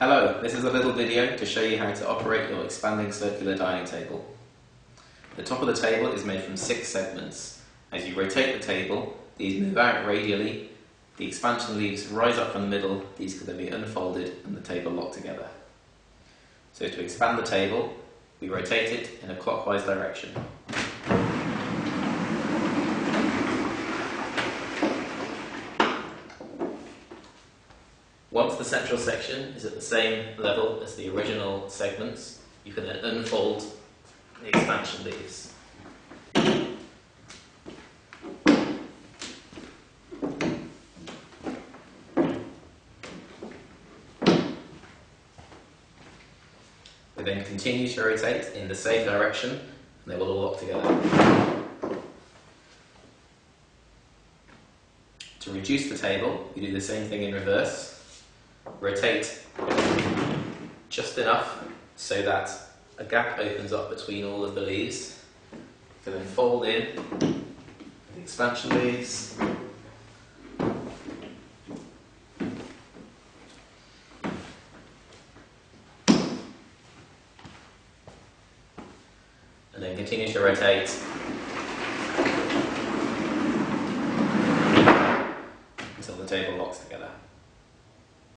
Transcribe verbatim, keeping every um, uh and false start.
Hello, this is a little video to show you how to operate your expanding circular dining table. The top of the table is made from six segments. As you rotate the table, these move out radially, the expansion leaves rise up from the middle, these can then be unfolded and the table locked together. So to expand the table, we rotate it in a clockwise direction. Once the central section is at the same level as the original segments, you can then unfold the expansion leaves. They then continue to rotate in the same direction and they will all lock together. To reduce the table, you do the same thing in reverse. Rotate just enough so that a gap opens up between all of the leaves. You can then fold in the expansion leaves. And then continue to rotate until the table locks together.